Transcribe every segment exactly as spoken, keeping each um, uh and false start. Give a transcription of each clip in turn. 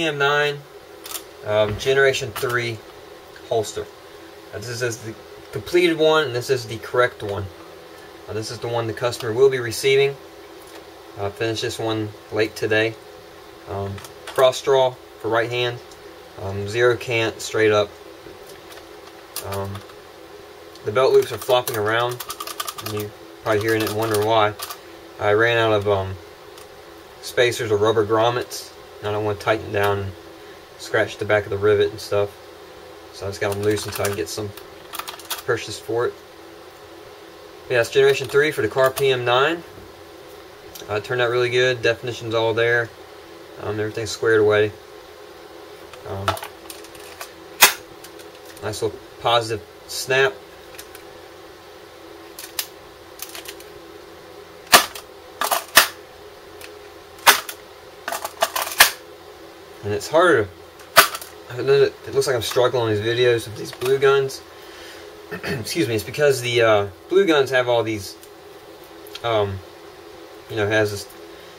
P M nine um, Generation three holster. Now, this is the completed one, and this is the correct one. Now, this is the one the customer will be receiving. I uh, finished this one late today. Um, cross draw for right hand, um, zero cant straight up. Um, the belt loops are flopping around, and you're probably hearing it and wonder why. I ran out of um, spacers or rubber grommets, and I don't want to tighten down and scratch the back of the rivet and stuff. So I just got them loose until I can get some purchase for it. But yeah, it's Generation three for the Kahr P M nine. Uh, it turned out really good. Definition's all there. Um, everything's squared away. Um, nice little positive snap. And it's harder. I know that it looks like I'm struggling on these videos with these blue guns. Excuse me. It's because the uh, blue guns have all these, um, you know, has this,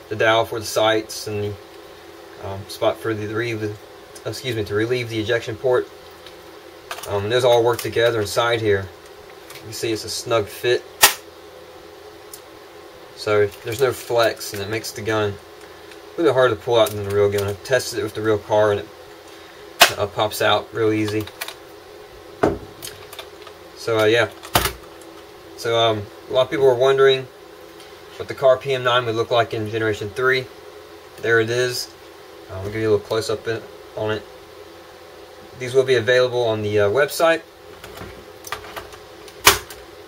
the dowel for the sights and the um, spot for the, the excuse me, to relieve the ejection port. Um, and those all work together inside here. You can see it's a snug fit. So there's no flex, and it makes the gun a little bit harder to pull out than the real gun. I tested it with the real Kahr, and it uh, pops out real easy. So uh, yeah. So um, a lot of people were wondering what the Kahr P M nine would look like in Generation three. There it is. Uh, I'll give you a little close up in, on it. These will be available on the uh, website.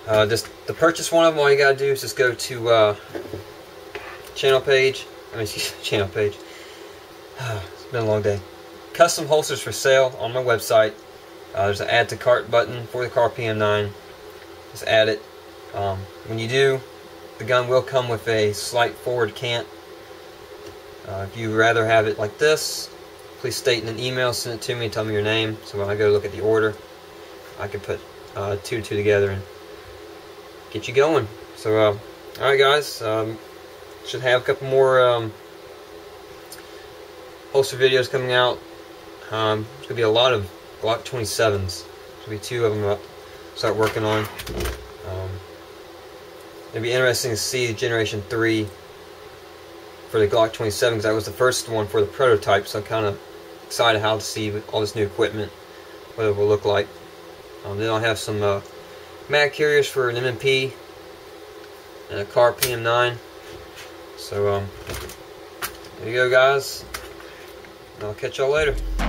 Uh, just to purchase one of them, all you gotta do is just go to uh, channel page. I mean, channel page. It's been a long day. Custom holsters for sale on my website. Uh, there's an add to cart button for the Kahr P M nine. Just add it. Um, when you do, the gun will come with a slight forward cant. Uh, if you'd rather have it like this, please state in an email, send it to me, and tell me your name. So when I go look at the order, I can put uh, two and two together and get you going. So, uh, alright guys. Um, Should have a couple more um, holster videos coming out. Um, there's going to be a lot of Glock twenty-sevens. There'll be two of them up. Start working on. Um, it'll be interesting to see Generation three for the Glock twenty-seven, because that was the first one for the prototype. So I'm kind of excited how to see all this new equipment, what it will look like. Um, then I'll have some uh, mag carriers for an M and P and a Kahr P M nine. So, um, there you go, guys. I'll catch y'all later.